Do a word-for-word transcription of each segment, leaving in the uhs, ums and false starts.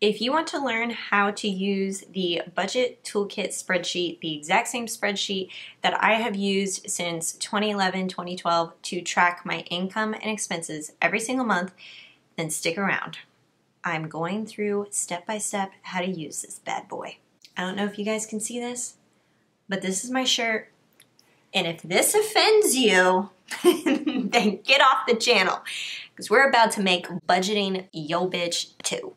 If you want to learn how to use the budget toolkit spreadsheet, the exact same spreadsheet that I have used since twenty eleven, twenty twelve to track my income and expenses every single month, then stick around. I'm going through step by step how to use this bad boy. I don't know if you guys can see this, but this is my shirt. And if this offends you, then get off the channel, because we're about to make budgeting yo bitch too.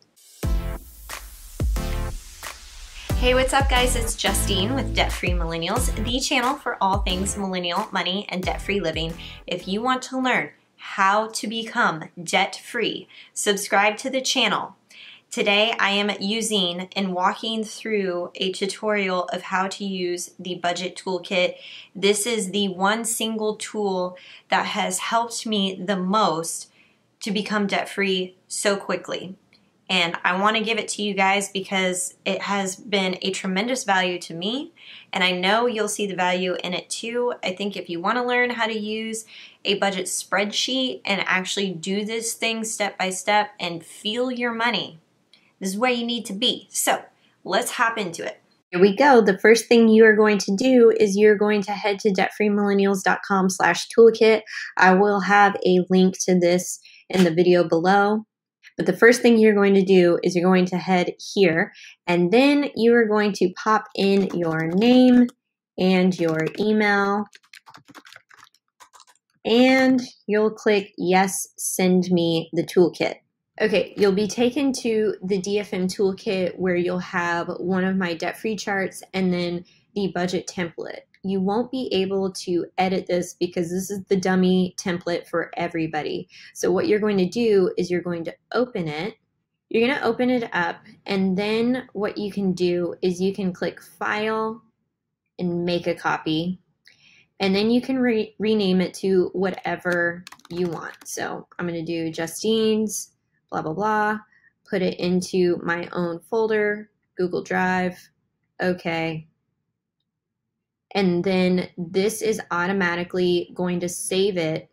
Hey, what's up guys? It's Justine with Debt Free Millennials, the channel for all things millennial money and debt-free living. If you want to learn how to become debt-free, subscribe to the channel. Today I am using and walking through a tutorial of how to use the budget toolkit. This is the one single tool that has helped me the most to become debt-free so quickly. And I want to give it to you guys because it has been a tremendous value to me, and I know you'll see the value in it too. I think if you want to learn how to use a budget spreadsheet and actually do this thing step by step and feel your money, this is where you need to be. So let's hop into it. Here we go. The first thing you are going to do is you're going to head to debt free millennials dot com slash toolkit. I will have a link to this in the video below. But the first thing you're going to do is you're going to head here, and then you are going to pop in your name and your email, and you'll click yes, send me the toolkit. Okay, you'll be taken to the D F M toolkit where you'll have one of my debt-free charts and then the budget template. You won't be able to edit this because this is the dummy template for everybody. So what you're going to do is you're going to open it. You're going to open it up, and then what you can do is you can click File and make a copy. And then you can re rename it to whatever you want. So I'm going to do Justine's, blah, blah, blah. Put it into my own folder, Google Drive. Okay. And then this is automatically going to save it.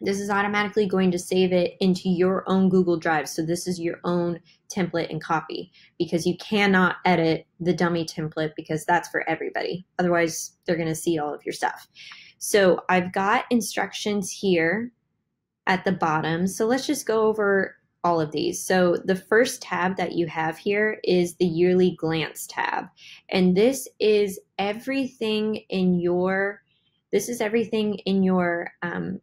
This is automatically going to save it into your own Google Drive. So this is your own template and copy, because you cannot edit the dummy template because that's for everybody. Otherwise, they're going to see all of your stuff. So I've got instructions here at the bottom. So let's just go over all of these. So the first tab that you have here is the yearly glance tab. And this is everything in your, this is everything in your um,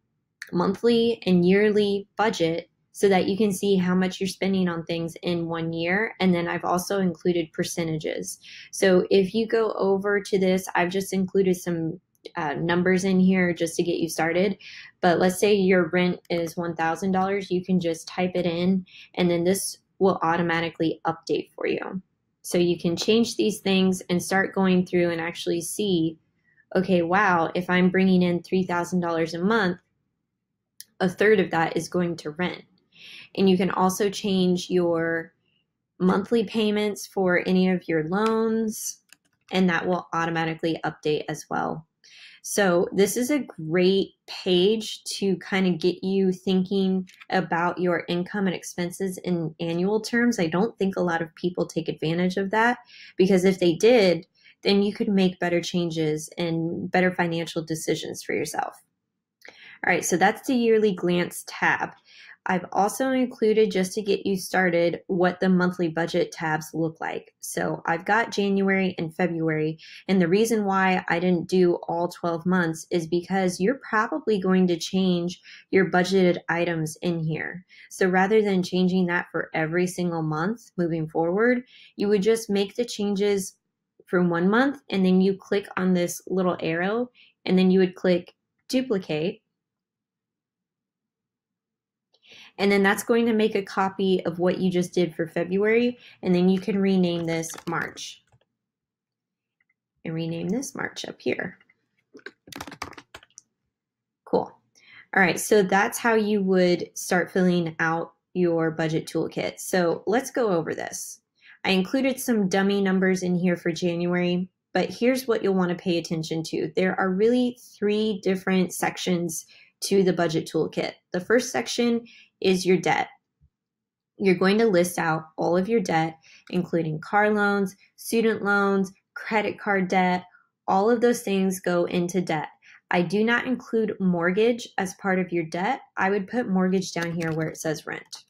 monthly and yearly budget, so that you can see how much you're spending on things in one year. And then I've also included percentages. So if you go over to this, I've just included some Uh, numbers in here just to get you started. But let's say your rent is one thousand dollars, you can just type it in, and then this will automatically update for you. So you can change these things and start going through and actually see, okay, wow, if I'm bringing in three thousand dollars a month, a third of that is going to rent. And you can also change your monthly payments for any of your loans, and that will automatically update as well. So this is a great page to kind of get you thinking about your income and expenses in annual terms. I don't think a lot of people take advantage of that, because if they did, then you could make better changes and better financial decisions for yourself. All right, so that's the yearly glance tab. I've also included, just to get you started, what the monthly budget tabs look like. So I've got January and February, and the reason why I didn't do all twelve months is because you're probably going to change your budgeted items in here. So rather than changing that for every single month moving forward, you would just make the changes for one month, and then you click on this little arrow, and then you would click duplicate. And then that's going to make a copy of what you just did for February, and then you can rename this March. And rename this March up here. Cool. All right, so that's how you would start filling out your budget toolkit. So let's go over this. I included some dummy numbers in here for January, but here's what you'll want to pay attention to. There are really three different sections to the budget toolkit. The first section is your debt. you're going to list out all of your debt, including car loans, student loans, credit card debt. All of those things go into debt. I do not include mortgage as part of your debt. I would put mortgage down here where it says rent.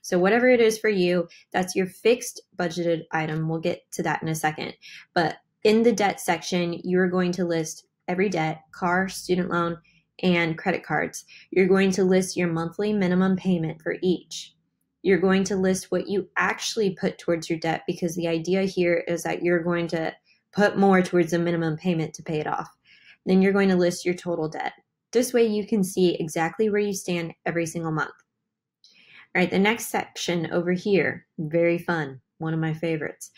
So whatever it is for you, that's your fixed budgeted item. We'll get to that in a second. But in the debt section, you're going to list every debt, car, student loan, and credit cards. You're going to list your monthly minimum payment for each. You're going to list what you actually put towards your debt, because the idea here is that you're going to put more towards a minimum payment to pay it off. Then you're going to list your total debt. This way you can see exactly where you stand every single month. All right, the next section over here, very fun, one of my favorites.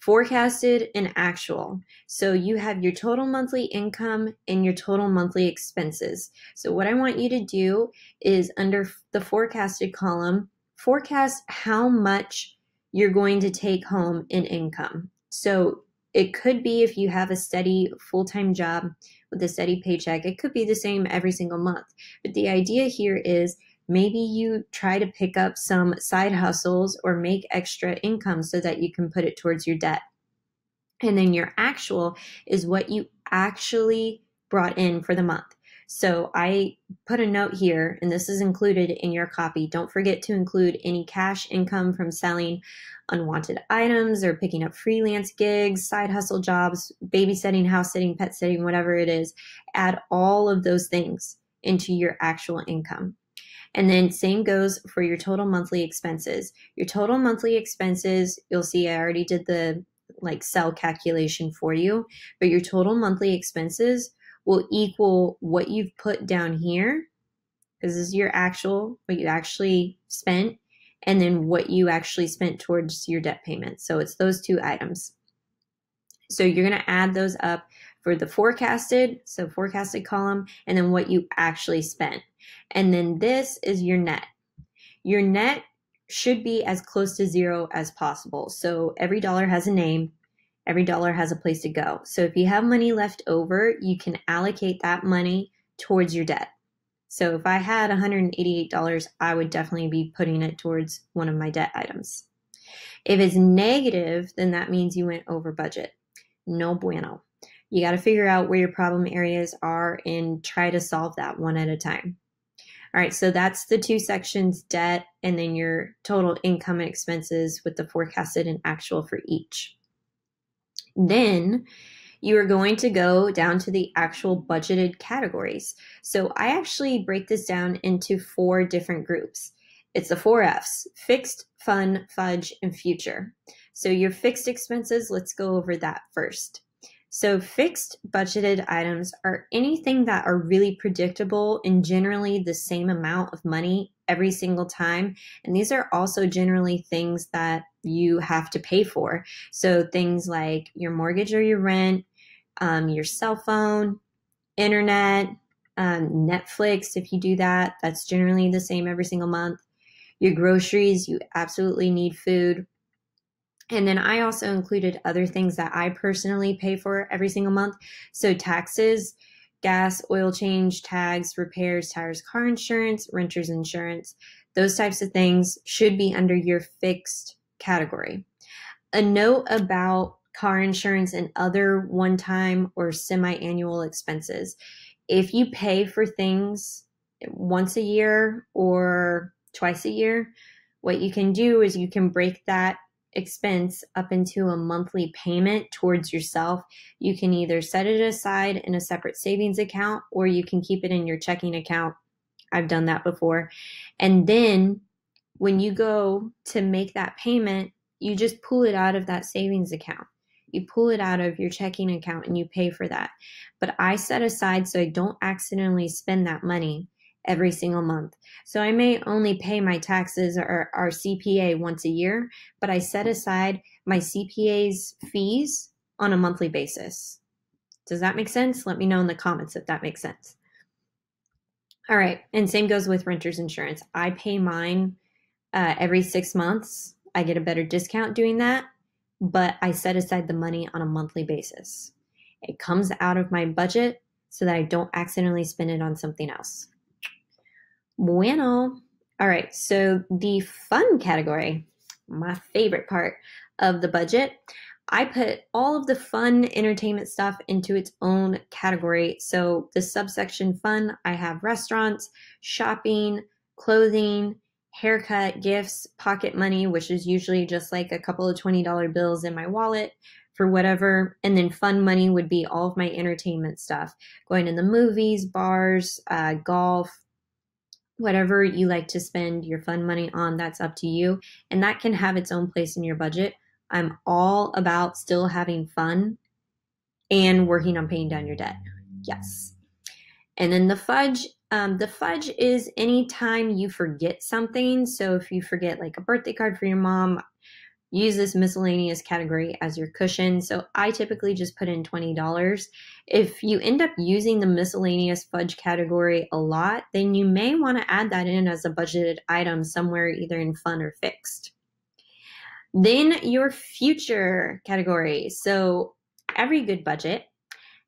Forecasted and actual. So you have your total monthly income and your total monthly expenses. So what I want you to do is, under the forecasted column, forecast how much you're going to take home in income. So it could be, if you have a steady full-time job with a steady paycheck, it could be the same every single month. But the idea here is maybe you try to pick up some side hustles or make extra income so that you can put it towards your debt. And then your actual is what you actually brought in for the month. So I put a note here, and this is included in your copy. Don't forget to include any cash income from selling unwanted items or picking up freelance gigs, side hustle jobs, babysitting, house sitting, pet sitting, whatever it is. Add all of those things into your actual income. And then same goes for your total monthly expenses. Your total monthly expenses, you'll see I already did the like cell calculation for you, but your total monthly expenses will equal what you've put down here, because this is your actual, what you actually spent, and then what you actually spent towards your debt payment. So it's those two items. So you're gonna add those up for the forecasted, so forecasted column, and then what you actually spent. And then this is your net. Your net should be as close to zero as possible. So every dollar has a name. Every dollar has a place to go. So if you have money left over, you can allocate that money towards your debt. So if I had one hundred eighty-eight dollars, I would definitely be putting it towards one of my debt items. If it's negative, then that means you went over budget. No bueno. You got to figure out where your problem areas are and try to solve that one at a time. All right, so that's the two sections, debt, and then your total income and expenses with the forecasted and actual for each. Then you are going to go down to the actual budgeted categories. So I actually break this down into four different groups. It's the four F's: fixed, fun, fudge, and future. So your fixed expenses, let's go over that first. So fixed budgeted items are anything that are really predictable and generally the same amount of money every single time. And these are also generally things that you have to pay for. So things like your mortgage or your rent, um, your cell phone, internet, um, Netflix, if you do that, that's generally the same every single month. Your groceries, you absolutely need food. And then I also included other things that I personally pay for every single month. So taxes, gas, oil change, tags, repairs, tires, car insurance, renter's insurance, those types of things should be under your fixed category. A note about car insurance and other one-time or semi-annual expenses. If you pay for things once a year or twice a year, what you can do is you can break that expense up into a monthly payment towards yourself. You can either set it aside in a separate savings account, or you can keep it in your checking account. I've done that before. And then when you go to make that payment, you just pull it out of that savings account. You pull it out of your checking account and you pay for that. But I set aside so I don't accidentally spend that money every single month. So I may only pay my taxes or our C P A once a year, but I set aside my C P A's fees on a monthly basis. Does that make sense? Let me know in the comments if that makes sense. All right, and same goes with renter's insurance. I pay mine uh, every six months. I get a better discount doing that, but I set aside the money on a monthly basis. It comes out of my budget so that I don't accidentally spend it on something else. Bueno, All right, so the fun category, my favorite part of the budget, I put all of the fun entertainment stuff into its own category. So the subsection fun, I have restaurants, shopping, clothing, haircut, gifts, pocket money, which is usually just like a couple of twenty dollar bills in my wallet for whatever. And then fun money would be all of my entertainment stuff, going to the movies, bars, uh, golf, whatever you like to spend your fun money on, that's up to you. And that can have its own place in your budget. I'm all about still having fun and working on paying down your debt. Yes. And then the fudge. Um, the fudge is anytime you forget something. So if you forget like a birthday card for your mom, use this miscellaneous category as your cushion. So I typically just put in twenty dollars. If you end up using the miscellaneous fudge category a lot, then you may want to add that in as a budgeted item somewhere, either in fun or fixed. Then your future category. So every good budget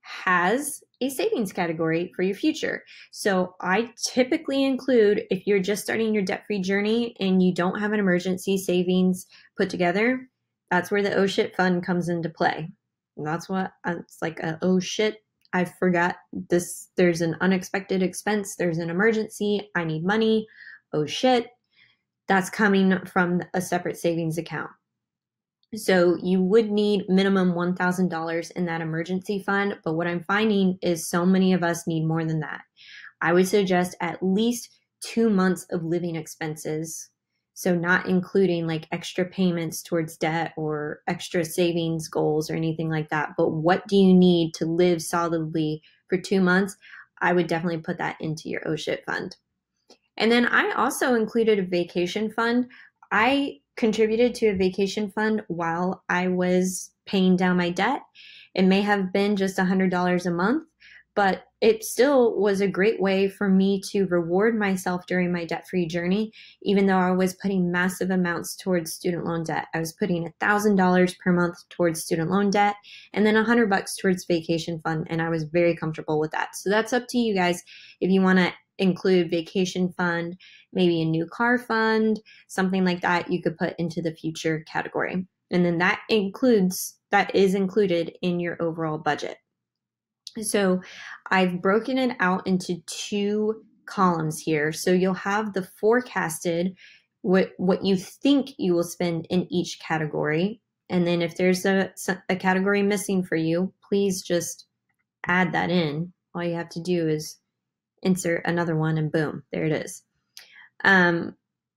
has a savings category for your future. So I typically include, if you're just starting your debt-free journey and you don't have an emergency savings put together, that's where the oh shit fund comes into play. And that's what it's like, a, oh shit, I forgot this, there's an unexpected expense, there's an emergency, I need money, oh shit. That's coming from a separate savings account. So you would need minimum one thousand dollars in that emergency fund, but what I'm finding is so many of us need more than that. I would suggest at least two months of living expenses, so not including like extra payments towards debt or extra savings goals or anything like that, but what do you need to live solidly for two months? I would definitely put that into your oh shit fund. And then I also included a vacation fund. I contributed to a vacation fund while I was paying down my debt. It may have been just one hundred dollars a month, but it still was a great way for me to reward myself during my debt-free journey, even though I was putting massive amounts towards student loan debt. I was putting one thousand dollars per month towards student loan debt and then one hundred bucks towards vacation fund, and I was very comfortable with that. So that's up to you guys if you want to include vacation fund, maybe a new car fund, something like that you could put into the future category. And then that includes, that is included in your overall budget. So I've broken it out into two columns here. So you'll have the forecasted, what, what you think you will spend in each category. And then if there's a, a category missing for you, please just add that in. All you have to do is insert another one and boom, there it is. Um,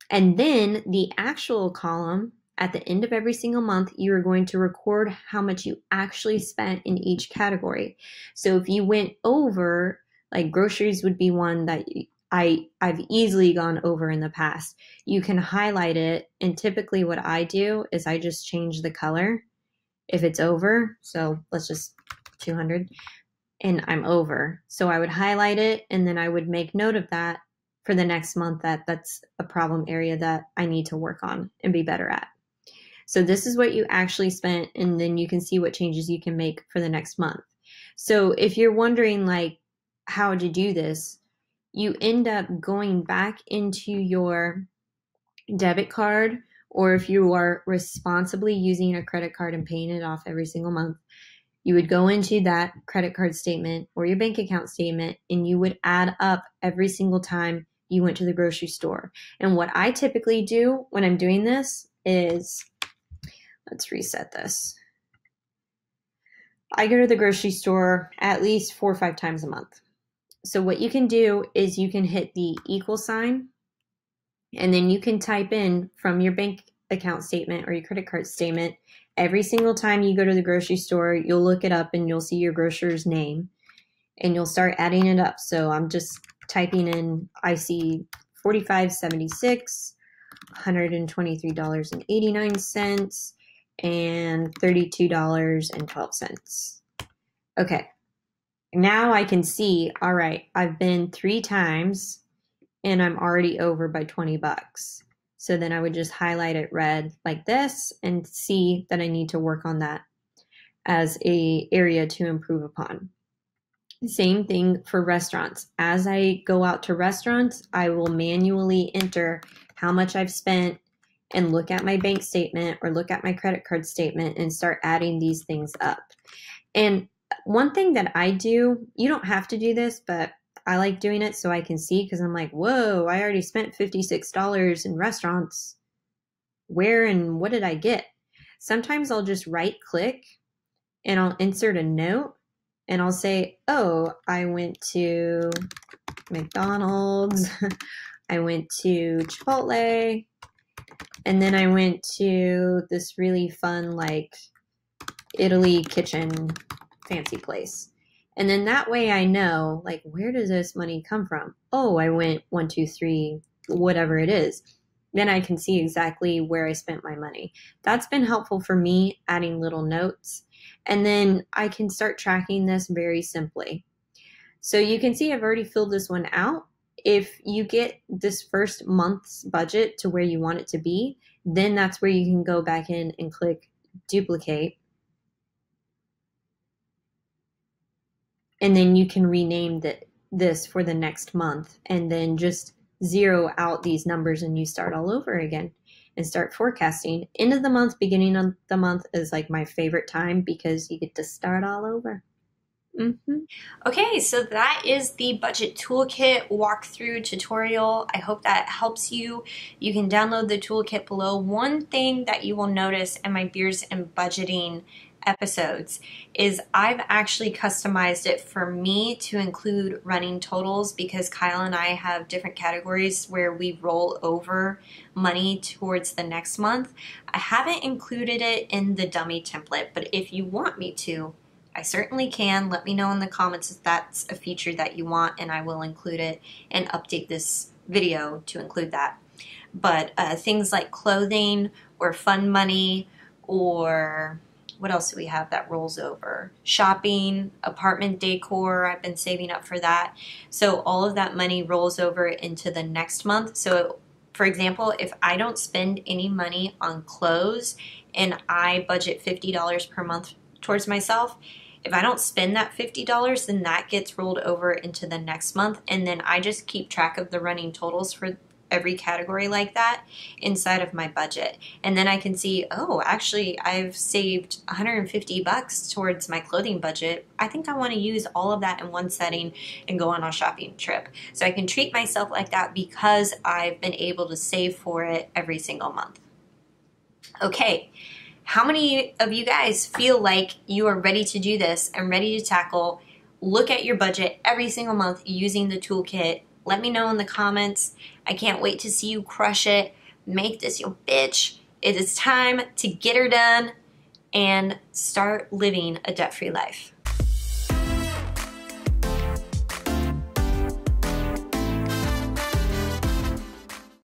and then the actual column at the end of every single month, you are going to record how much you actually spent in each category. So if you went over, like groceries would be one that I, I've easily gone over in the past. You can highlight it. And typically what I do is I just change the color if it's over. So let's just two hundred. And I'm over. So I would highlight it and then I would make note of that for the next month, that that's a problem area that I need to work on and be better at. So this is what you actually spent, and then you can see what changes you can make for the next month. So if you're wondering like how to do this, you end up going back into your debit card, or if you are responsibly using a credit card and paying it off every single month, you would go into that credit card statement or your bank account statement, and you would add up every single time you went to the grocery store. And what I typically do when I'm doing this is, let's reset this. I go to the grocery store at least four or five times a month. So what you can do is you can hit the equal sign, and then you can type in from your bank account statement or your credit card statement. Every single time you go to the grocery store, you'll look it up and you'll see your grocer's name and you'll start adding it up. So I'm just typing in, I see forty-five seventy-six, one hundred twenty-three dollars and eighty-nine cents, and thirty-two dollars and twelve cents. Okay, now I can see, all right, I've been three times and I'm already over by twenty bucks. So then I would just highlight it red like this and see that I need to work on that as an area to improve upon. Same thing for restaurants. As I go out to restaurants, I will manually enter how much I've spent and look at my bank statement or look at my credit card statement and start adding these things up. And one thing that I do, you don't have to do this, but I like doing it so I can see, because I'm like, whoa, I already spent fifty-six dollars in restaurants. Where and what did I get? Sometimes I'll just right click and I'll insert a note and I'll say, oh, I went to McDonald's, I went to Chipotle, and then I went to this really fun, like, Italy kitchen fancy place. And then that way I know, like, where does this money come from? Oh, I went one, two, three, whatever it is. Then I can see exactly where I spent my money. That's been helpful for me, adding little notes. And then I can start tracking this very simply. So you can see I've already filled this one out. If you get this first month's budget to where you want it to be, then that's where you can go back in and click duplicate. And then you can rename the, this for the next month and then just zero out these numbers, and you start all over again and start forecasting. End of the month, beginning of the month is like my favorite time because you get to start all over. Mm-hmm. Okay, so that is the budget toolkit walkthrough tutorial. I hope that helps you. You can download the toolkit below. One thing that you will notice in my Beers and Budgeting episodes is I've actually customized it for me to include running totals, because Kyle and I have different categories where we roll over money towards the next month. I haven't included it in the dummy template, but if you want me to, I certainly can. Let me know in the comments if that's a feature that you want, and I will include it and update this video to include that. But uh, things like clothing or fun money, or what else do we have that rolls over? Shopping, apartment decor, I've been saving up for that. So all of that money rolls over into the next month. So for example, if I don't spend any money on clothes and I budget fifty dollars per month towards myself, if I don't spend that fifty dollars, then that gets rolled over into the next month. And then I just keep track of the running totals for every category like that inside of my budget. And then I can see, oh, actually I've saved one hundred fifty bucks towards my clothing budget. I think I want to use all of that in one setting and go on a shopping trip. So I can treat myself like that because I've been able to save for it every single month. Okay. How many of you guys feel like you are ready to do this and ready to tackle, look at your budget every single month using the toolkit? Let me know in the comments. I can't wait to see you crush it. Make this your bitch. It is time to get her done and start living a debt-free life.